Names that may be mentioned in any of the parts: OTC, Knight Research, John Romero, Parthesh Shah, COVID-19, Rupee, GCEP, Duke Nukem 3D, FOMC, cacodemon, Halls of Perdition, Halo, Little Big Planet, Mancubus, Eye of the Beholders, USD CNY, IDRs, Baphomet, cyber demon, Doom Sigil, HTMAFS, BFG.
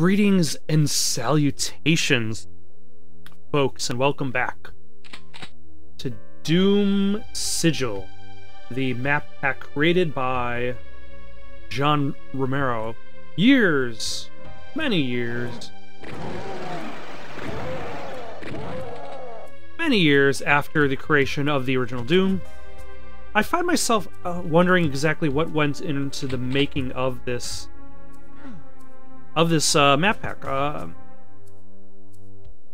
Greetings and salutations, folks, and welcome back to Doom Sigil, the map pack created by John Romero years, many years after the creation of the original Doom. I find myself wondering exactly what went into the making of this map pack,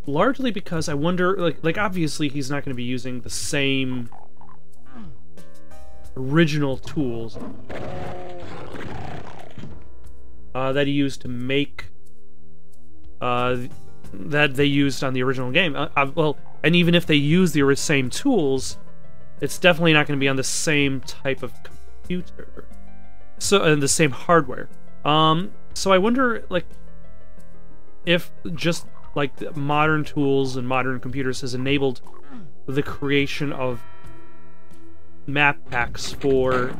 largely because I wonder, like obviously he's not going to be using the same original tools that he used to make that they used on the original game. Well, and even if they use the same tools, it's definitely not going to be on the same type of computer, so and the same hardware. So I wonder, like, if just like the modern tools and modern computers has enabled the creation of map packs for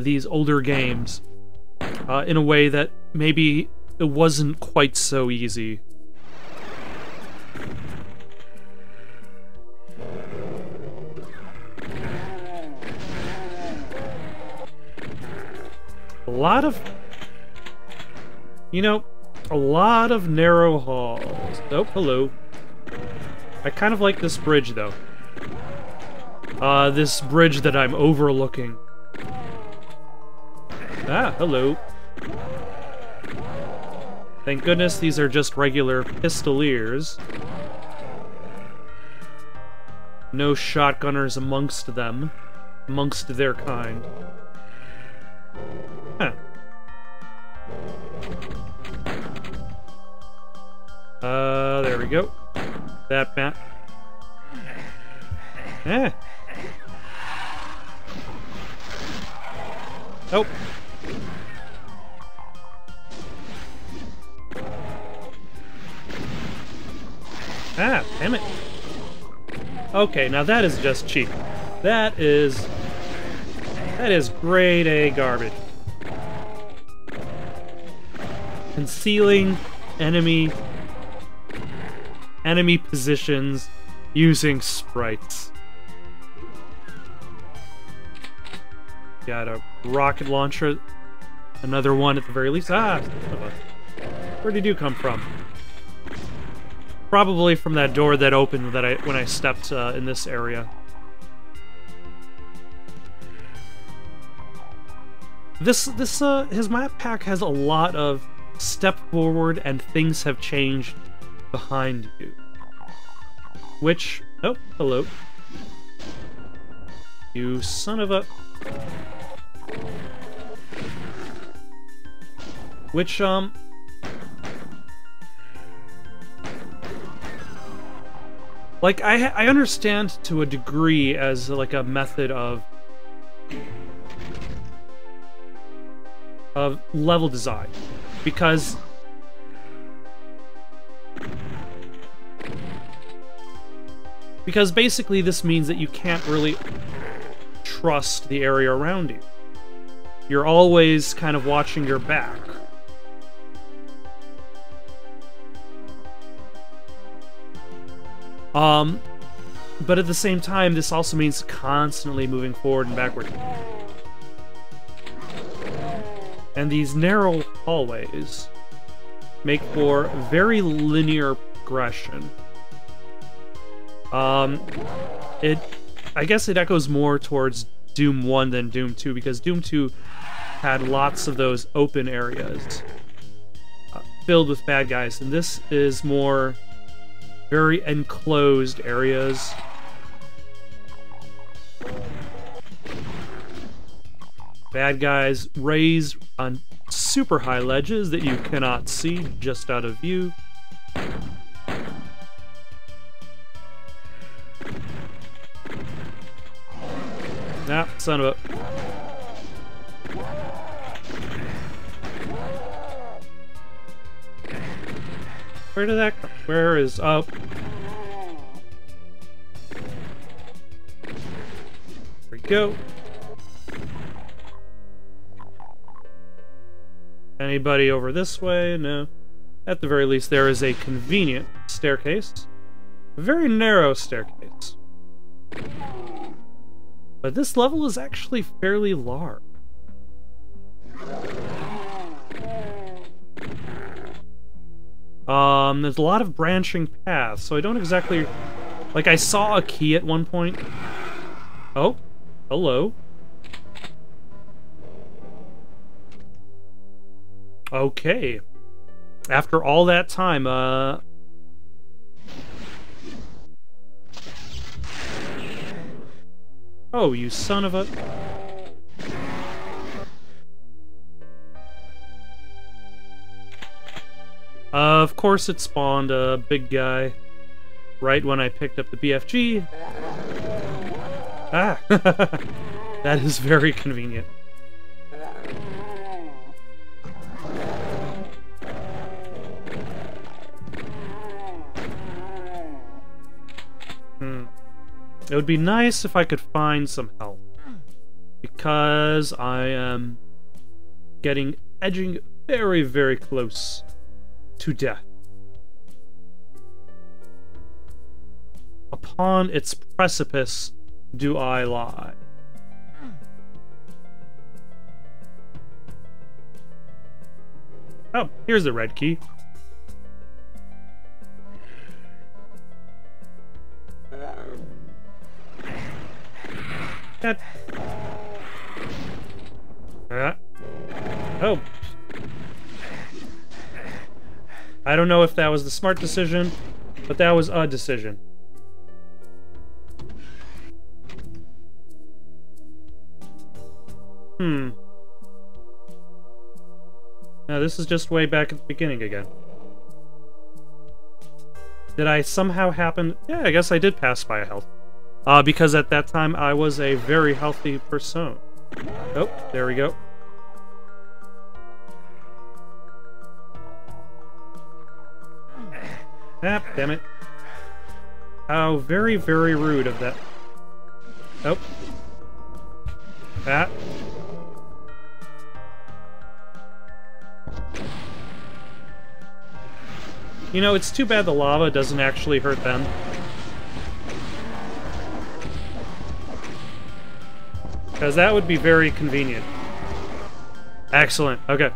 these older games in a way that maybe it wasn't quite so easy. A lot of... You know, a lot of narrow halls. Oh, hello. I kind of like this bridge, though. This bridge that I'm overlooking. Ah, hello. Thank goodness these are just regular pistoliers. No shotgunners amongst them. Amongst their kind. Huh. There we go. That map. Eh. Oh. Ah, damn it. Okay, now that is just cheap. That is grade A garbage. Concealing enemy positions using sprites. Got a rocket launcher, another one at the very least. Ah, where did you come from? Probably from that door that opened that when I stepped in this area. This his map pack has a lot of step forward and things have changed behind you, which... oh, hello, you son of a... which like I understand to a degree as like a method of level design, because basically this means that you can't really trust the area around you. You're always kind of watching your back. But at the same time, this also means constantly moving forward and backward. And these narrow hallways make for very linear progression. I guess it echoes more towards Doom 1 than Doom 2, because Doom 2 had lots of those open areas filled with bad guys, and this is more very enclosed areas. Bad guys raised on super high ledges that you cannot see, just out of view. Ah, son of a... Where did that come? Where is... oh. There we go. Anybody over this way? No. At the very least, there is a convenient staircase. A very narrow staircase. But this level is actually fairly large. There's a lot of branching paths, so I don't exactly... Like, I saw a key at one point. Oh, hello. Okay. After all that time, Oh, you son of a... Of course it spawned a big guy right when I picked up the BFG. Ah! That is very convenient. It would be nice if I could find some help. Because I am edging very, very close to death. Upon its precipice do I lie. Oh, here's the red key. God. Oh. I don't know if that was the smart decision, but that was a decision. Now this is just way back at the beginning again. Did I somehow happen? Yeah, I guess I did pass by a health. Because at that time I was a very healthy person. Oh, there we go. Ah, damn it. How very, very rude of that. Oh. Ah. You know, it's too bad the lava doesn't actually hurt them. Because that would be very convenient. Excellent. Okay.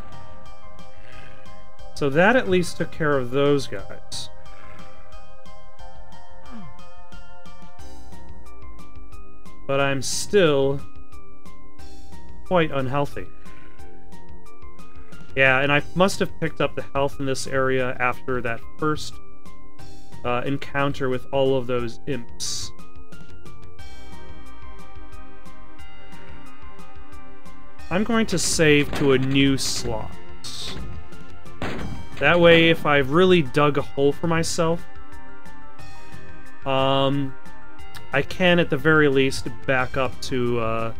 So that at least took care of those guys. But I'm still quite unhealthy. Yeah, and I must have picked up the health in this area after that first encounter with all of those imps. I'm going to save to a new slot. That way, if I've really dug a hole for myself, I can at the very least back up to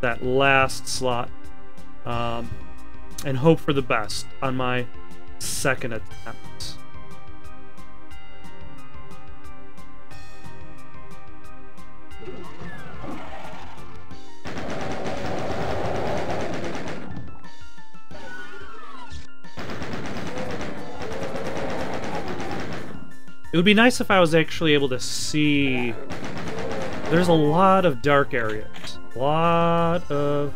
that last slot and hope for the best on my second attempt. It would be nice if I was actually able to see... There's a lot of dark areas. A lot of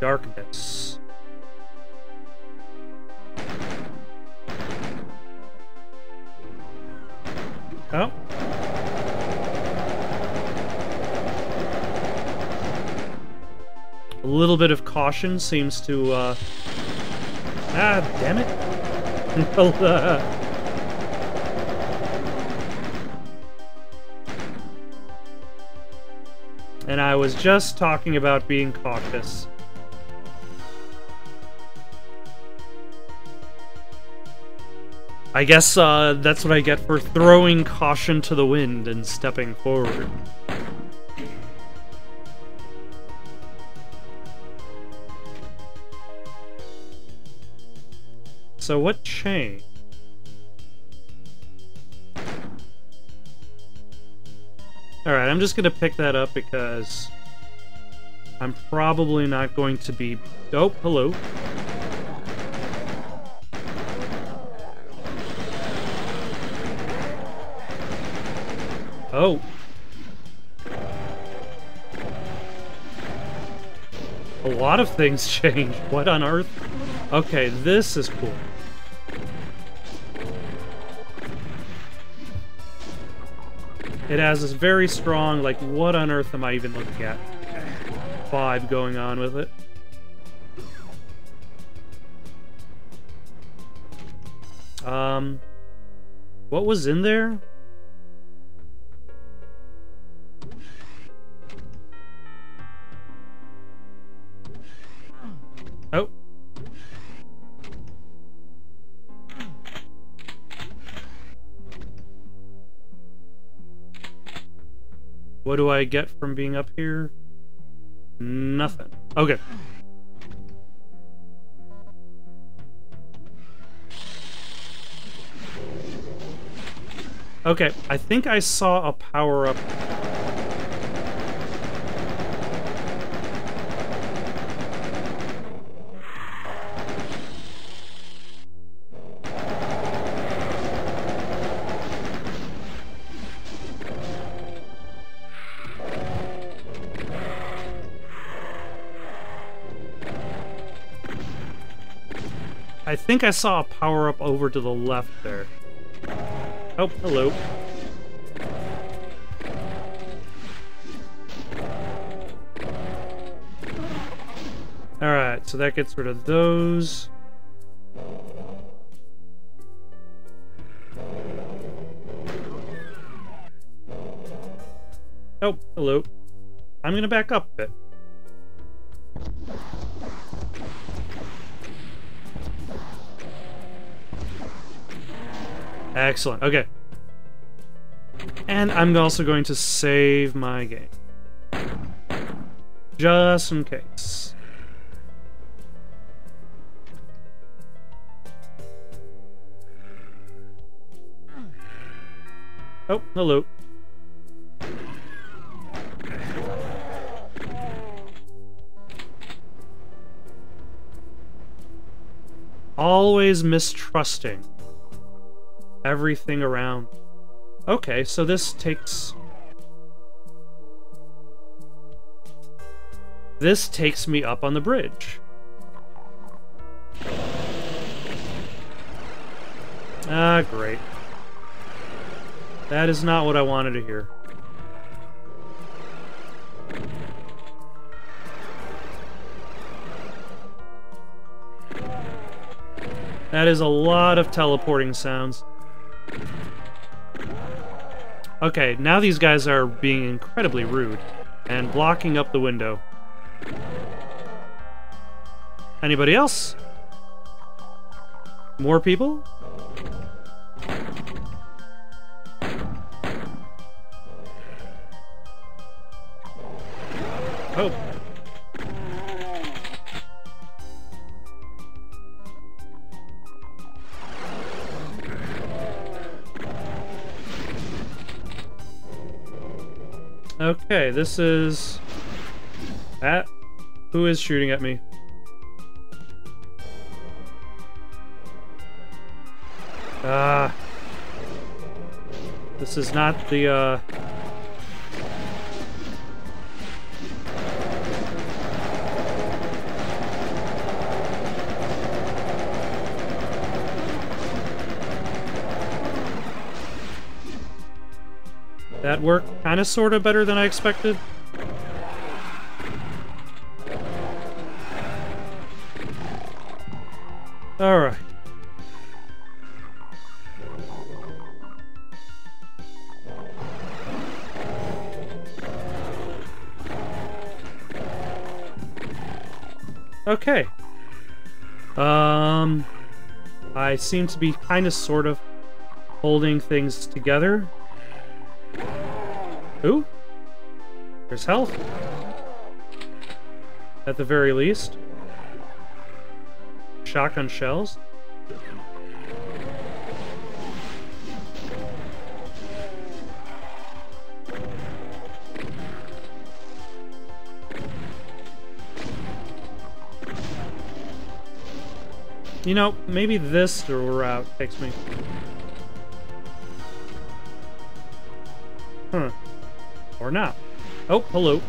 darkness. Oh. A little bit of caution seems to... Ah, damn it. And I was just talking about being cautious. I guess that's what I get for throwing caution to the wind and stepping forward. So what changed? Alright, I'm just gonna pick that up because I'm probably not going to be... Oh, hello. Oh. A lot of things changed. What on earth? Okay, this is cool. It has this very strong, like, what on earth am I even looking at? Vibe going on with it. What was in there? Oh. What do I get from being up here? Nothing. Okay. Okay, I think I saw a power-up. I think I saw a power-up over to the left there. Oh, hello. Alright, so that gets rid of those. Oh, hello. I'm gonna back up a bit. Excellent, okay. And I'm also going to save my game. Just in case. Oh, hello. Always mistrusting everything around. Okay, so this takes... this takes me up on the bridge. Ah, great. That is not what I wanted to hear. That is a lot of teleporting sounds. Okay, now these guys are being incredibly rude and blocking up the window. Anybody else? More people? Oh. Okay, this is... that? Who is shooting at me? Ah. This is not the, That worked kind of sort of better than I expected. All right. Okay. I seem to be kind of sort of holding things together. Ooh, there's health. At the very least. Shotgun shells. You know, maybe this route takes me. Huh. Or not. Oh, hello.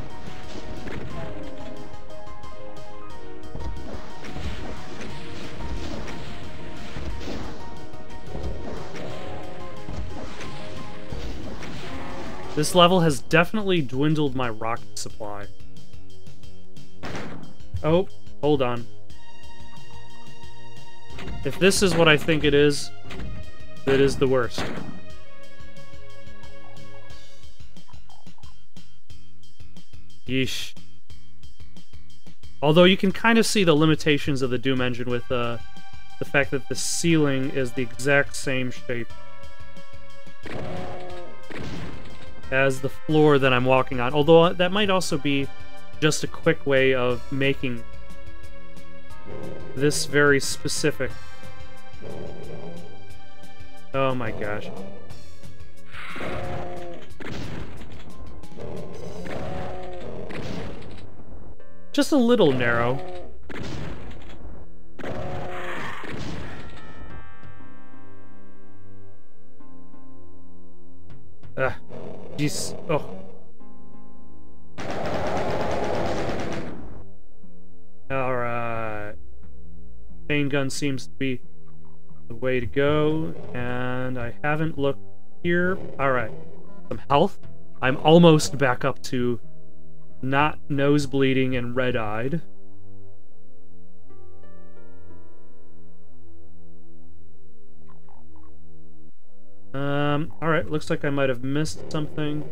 This level has definitely dwindled my rocket supply. Oh, hold on. If this is what I think it is the worst. Yeesh. Although you can kind of see the limitations of the Doom engine with the fact that the ceiling is the exact same shape as the floor that I'm walking on. Although that might also be just a quick way of making this very specific. Oh my gosh. Just a little narrow. Ah. Jeez. Oh. Alright. Chain gun seems to be the way to go, and I haven't looked here. Alright. Some health. I'm almost back up to not nose bleeding and red-eyed. Alright, looks like I might have missed something.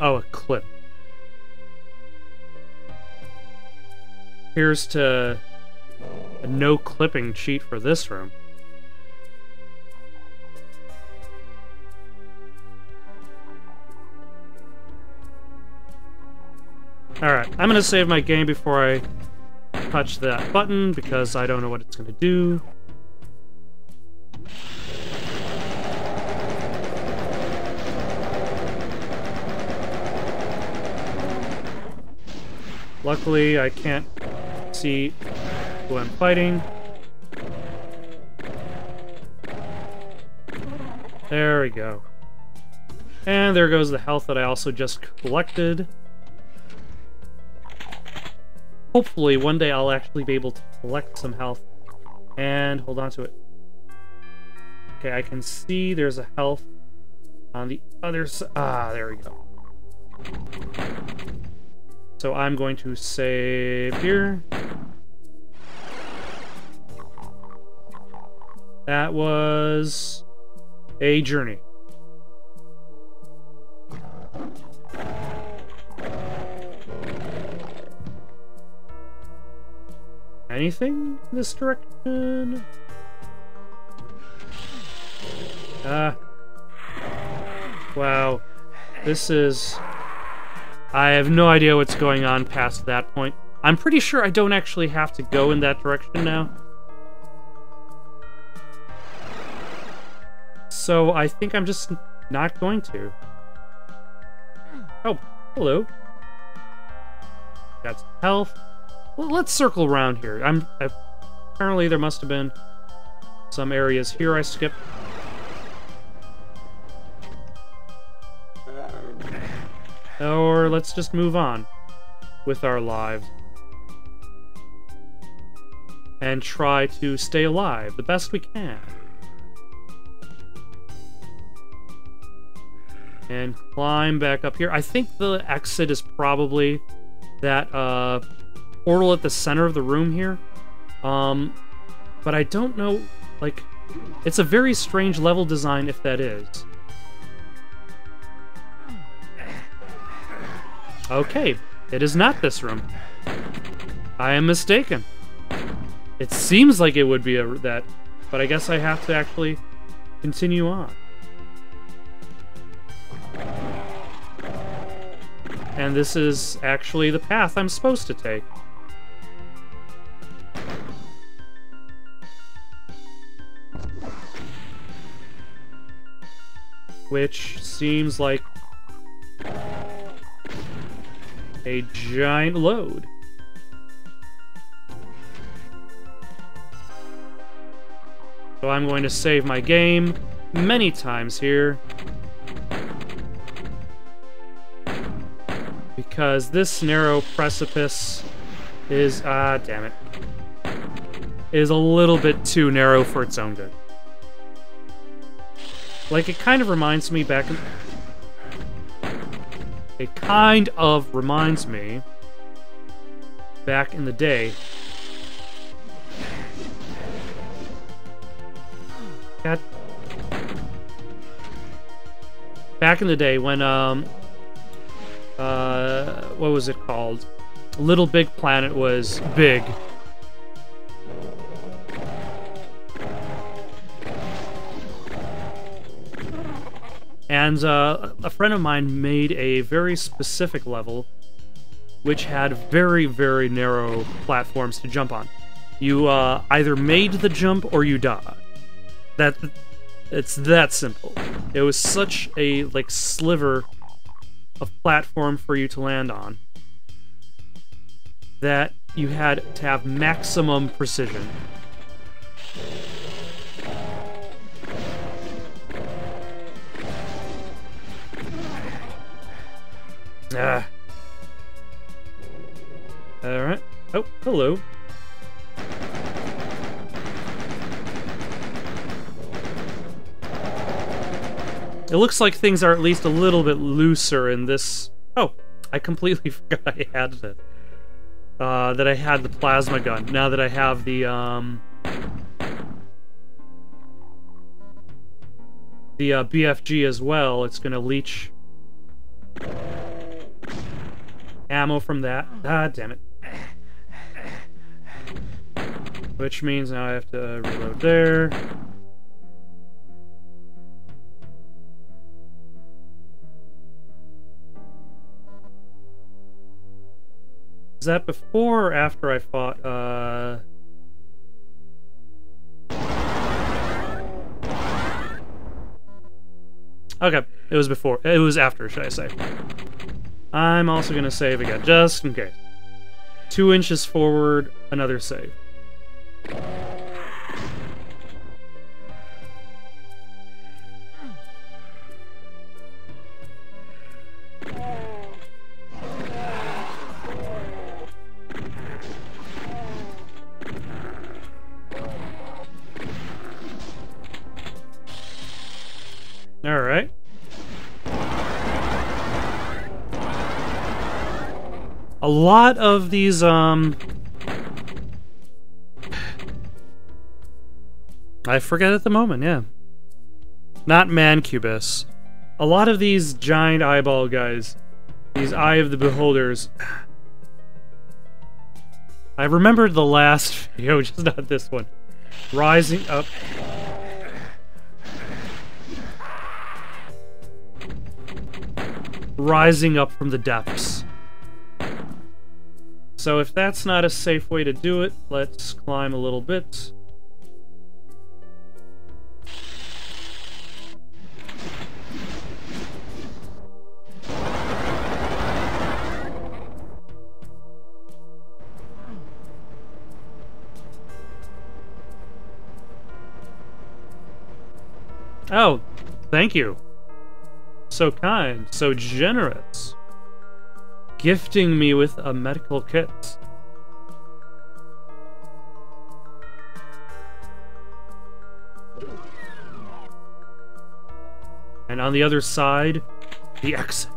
Oh, a clip. Here's to a no-clipping cheat for this room. Alright, I'm gonna save my game before I touch that button, because I don't know what it's gonna do. Luckily, I can't see who I'm fighting. There we go. And there goes the health that I also just collected. Hopefully, one day I'll actually be able to collect some health and hold on to it. Okay, I can see there's a health on the other side. Ah, there we go. So I'm going to save here. That was a journey. Anything in this direction? Wow. This is... I have no idea what's going on past that point. I'm pretty sure I don't actually have to go in that direction now. So I think I'm just not going to. Oh, hello. That's health. Well, let's circle around here. Apparently there must have been some areas here I skipped. Or let's just move on with our lives and try to stay alive the best we can. And climb back up here. I think the exit is probably that portal at the center of the room here, but I don't know, like, it's a very strange level design if that is. Okay, it is not this room. I am mistaken. It seems like it would be that, but I guess I have to actually continue on. And this is actually the path I'm supposed to take. Which seems like a giant load. So I'm going to save my game many times here, because this narrow precipice is, damn it, is a little bit too narrow for its own good. Like, it kind of reminds me back in... It kind of reminds me back in the day. Back in the day when, what was it called? Little Big Planet was big. And a friend of mine made a very specific level which had very, very narrow platforms to jump on. You either made the jump or you died. It's that simple. It was such a, like, sliver of platform for you to land on that you had to have maximum precision. Alright. Oh, hello. It looks like things are at least a little bit looser in this... Oh, I completely forgot I had that. That I had the plasma gun. Now that I have the BFG as well, it's gonna leech ammo from that. Ah, damn it. Which means now I have to reload there. Is that before or after I fought, Okay, it was before. It was after, should I say. I'm also gonna save again, just in case. 2 inches forward, another save. All right. A lot of these, I forget at the moment, yeah. Not Mancubus. A lot of these giant eyeball guys, these Eye of the Beholders. I remembered the last video, just not this one. Rising up. Rising up from the depths. So if that's not a safe way to do it, let's climb a little bit. Oh, thank you. So kind, so generous, gifting me with a medical kit. And on the other side, the exit.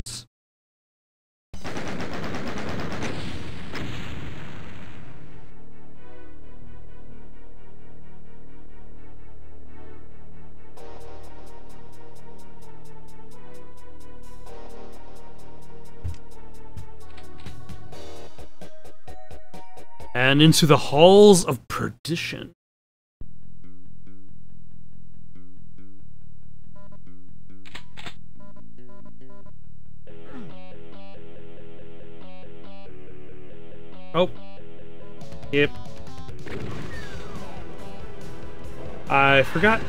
And into the Halls of Perdition. Oh. Yep. I forgot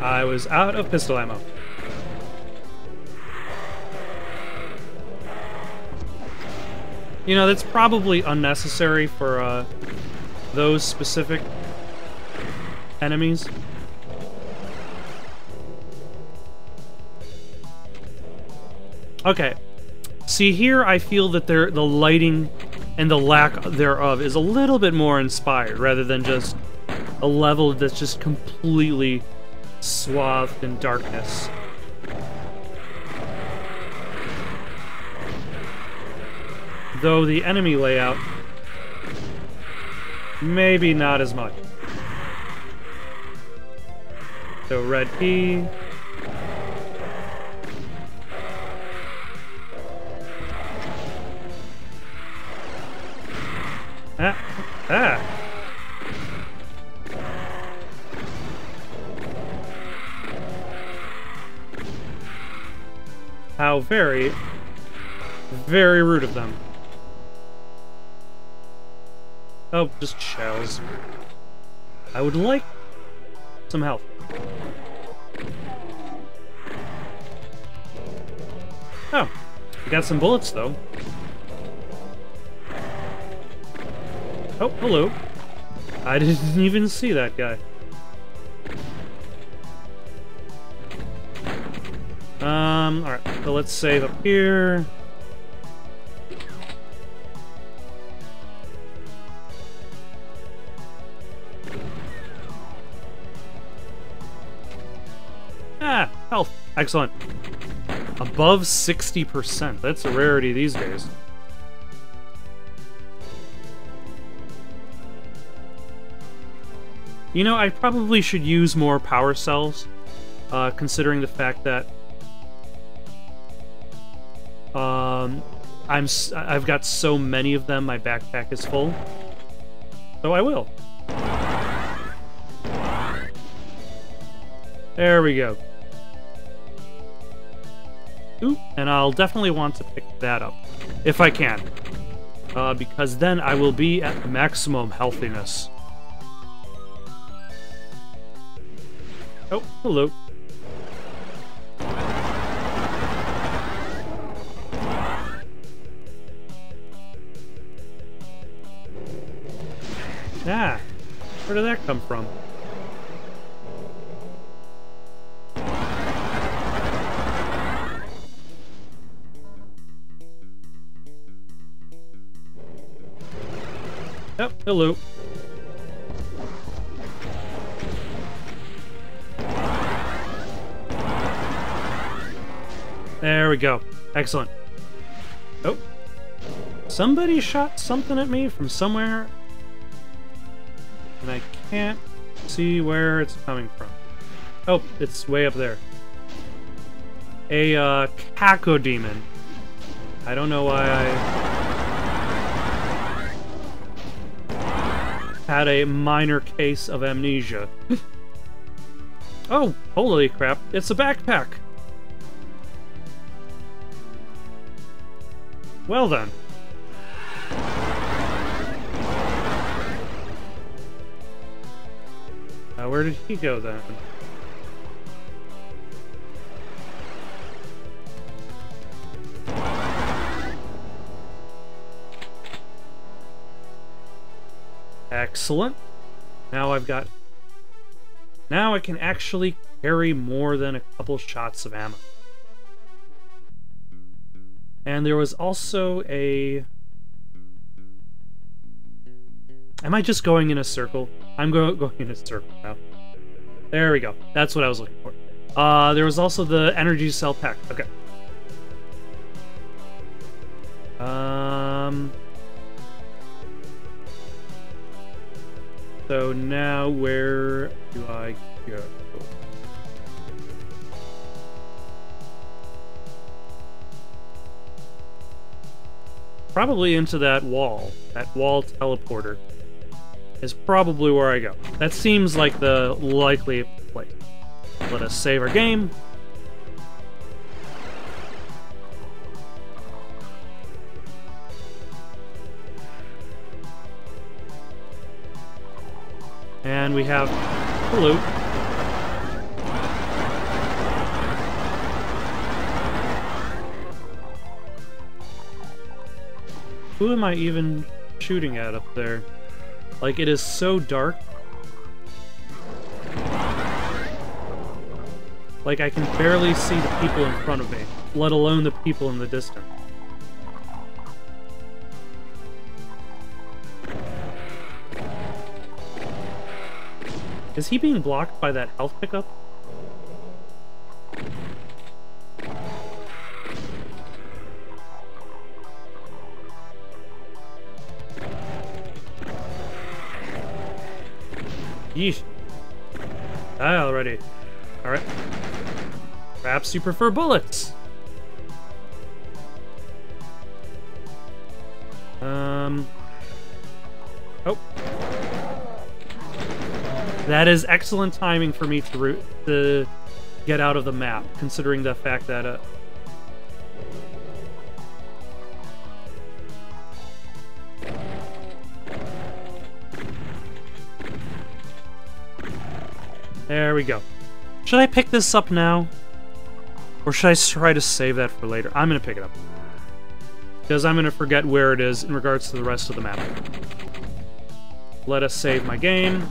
I was out of pistol ammo. You know, that's probably unnecessary for those specific enemies. Okay. See, here I feel that the lighting and the lack thereof is a little bit more inspired, rather than just a level that's just completely swathed in darkness. Though the enemy layout, maybe not as much. So red key. Ah, ah. How very, very rude of them. Oh, just shells. I would like some help. Oh, we got some bullets though. Oh, hello. I didn't even see that guy. Alright, so let's save up here. Ah, health. Excellent. Above 60%. That's a rarity these days. You know, I probably should use more power cells, considering the fact that I've got so many of them, my backpack is full. So I will. There we go. Ooh, and I'll definitely want to pick that up, if I can. Because then I will be at maximum healthiness. Oh, hello. Ah, where did that come from? Oh, hello. There we go. Excellent. Oh. Somebody shot something at me from somewhere, and I can't see where it's coming from. Oh, it's way up there. A cacodemon. I don't know why I had a minor case of amnesia. Oh, holy crap. It's a backpack. Well then. Now where did he go then? Excellent. Now I've got... Now I can actually carry more than a couple shots of ammo. And there was also a... Am I just going in a circle? I'm going in a circle now. There we go. That's what I was looking for. There was also the energy cell pack. Okay. So now where do I go? Probably into that wall. That wall teleporter is probably where I go. That seems like the likely place. Let us save our game. And we have... Hello. Who am I even shooting at up there? Like, it is so dark. Like, I can barely see the people in front of me. let alone the people in the distance. Is he being blocked by that health pickup? Yeesh. Die already. Alright. Perhaps you prefer bullets. Oh. That is excellent timing for me to get out of the map, considering the fact that there we go. Should I pick this up now? Or should I try to save that for later? I'm gonna pick it up. Because I'm gonna forget where it is in regards to the rest of the map. Let us save my game.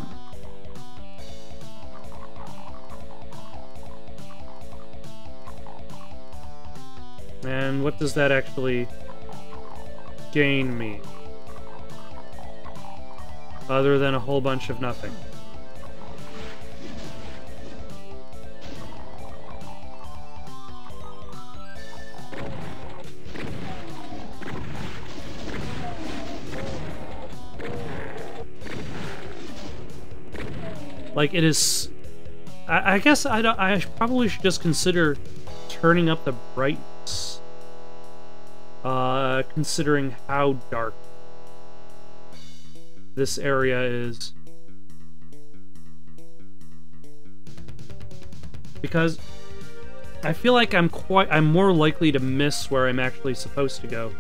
And what does that actually gain me? Other than a whole bunch of nothing. Like, it is... I guess I probably should just consider turning up the brightness. Considering how dark this area is. Because I feel like I'm more likely to miss where I'm actually supposed to go.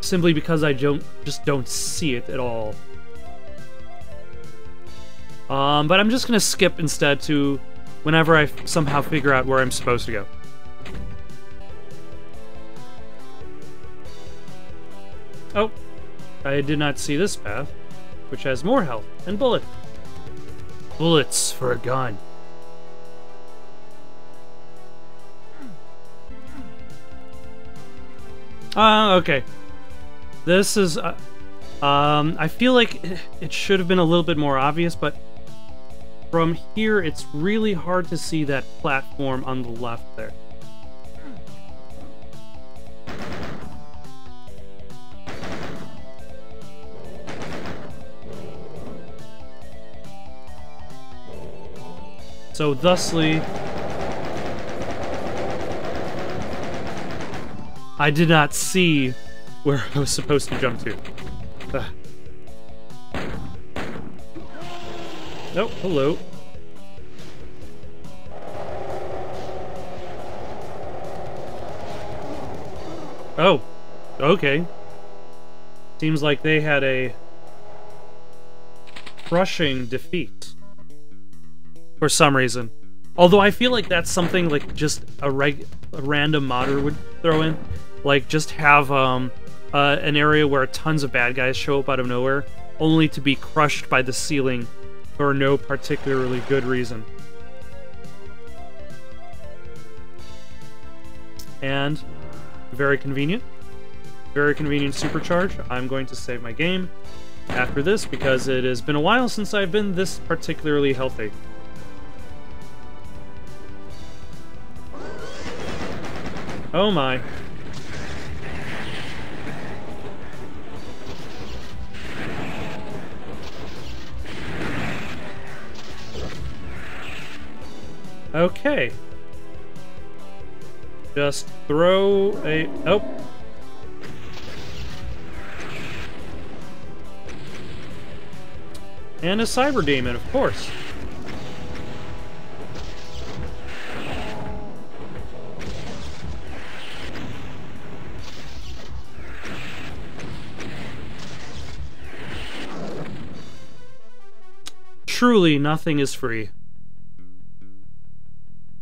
Simply because I just don't see it at all. But I'm just gonna skip instead to whenever I somehow figure out where I'm supposed to go. Oh, I did not see this path, which has more health and bullets. Bullets for a gun. Okay. This is, I feel like it should have been a little bit more obvious, but from here, it's really hard to see that platform on the left there. So thusly, I did not see where I was supposed to jump to. Oh, hello. Oh, okay. Seems like they had a crushing defeat for some reason. Although I feel like that's something like just a random modder would throw in. Like, just have an area where tons of bad guys show up out of nowhere, only to be crushed by the ceiling for no particularly good reason. And very convenient supercharge. I'm going to save my game after this because it has been a while since I've been this particularly healthy. Oh my. Okay. Just throw a... Oh. And a cyber demon, of course. Truly, nothing is free.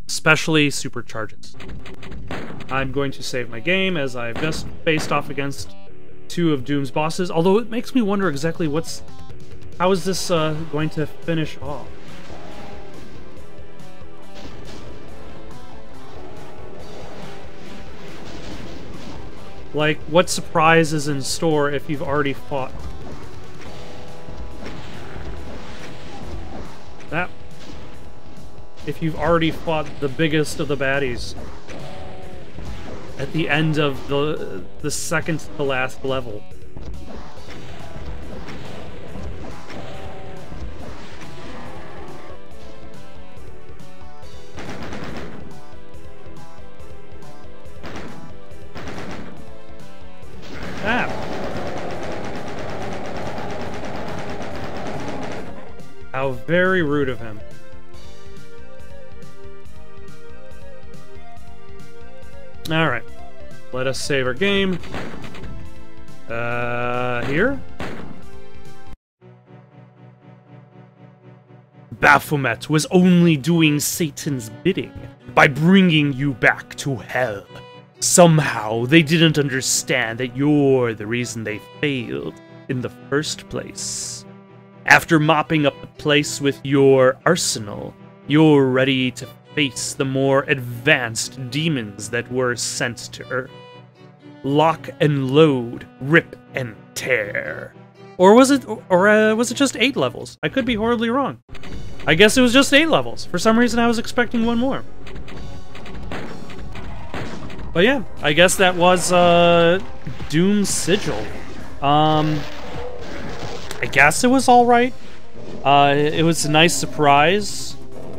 Especially supercharges. I'm going to save my game as I've just faced off against two of Doom's bosses, although it makes me wonder exactly how is this going to finish off? Like, what surprise is in store if you've already fought? That. If you've already fought the biggest of the baddies at the end of the second to the last level. How very rude of him. Alright. Let us save our game. Here? Baphomet was only doing Satan's bidding by bringing you back to hell. Somehow, they didn't understand that you're the reason they failed in the first place. After mopping up the place with your arsenal, you're ready to face the more advanced demons that were sent to Earth. Lock and load, rip and tear. Or was it just 8 levels? I could be horribly wrong. I guess it was just 8 levels. For some reason, I was expecting one more. But yeah, I guess that was Doom Sigil. I guess it was alright. It was a nice surprise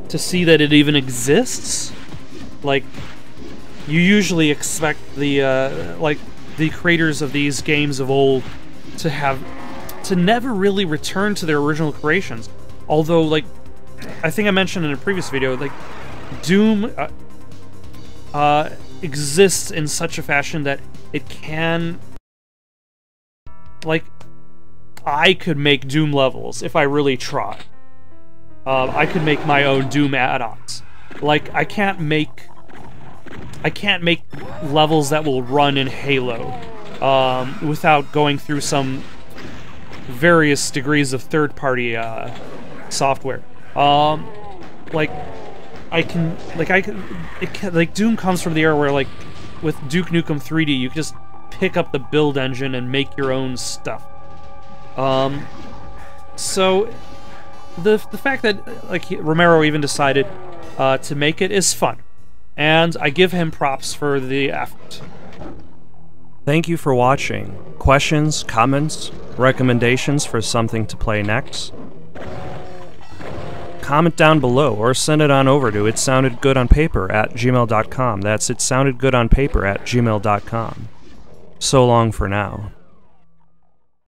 to see that it even exists. Like, you usually expect the creators of these games of old to never really return to their original creations. Although, like, I think I mentioned in a previous video, like, Doom exists in such a fashion that it can, like, I could make Doom levels if I really try. I could make my own Doom add-ons. Like, I can't make levels that will run in Halo without going through some various degrees of third-party software. Doom comes from the era where, like, with Duke Nukem 3D, you can just pick up the build engine and make your own stuff. So the fact that, like, Romero even decided to make it is fun, and I give him props for the effort. Thank you for watching. Questions, comments, recommendations for something to play next? Comment down below or send it on over to itsoundedgoodonpaper@gmail.com. That's itsoundedgoodonpaper@gmail.com. So long for now.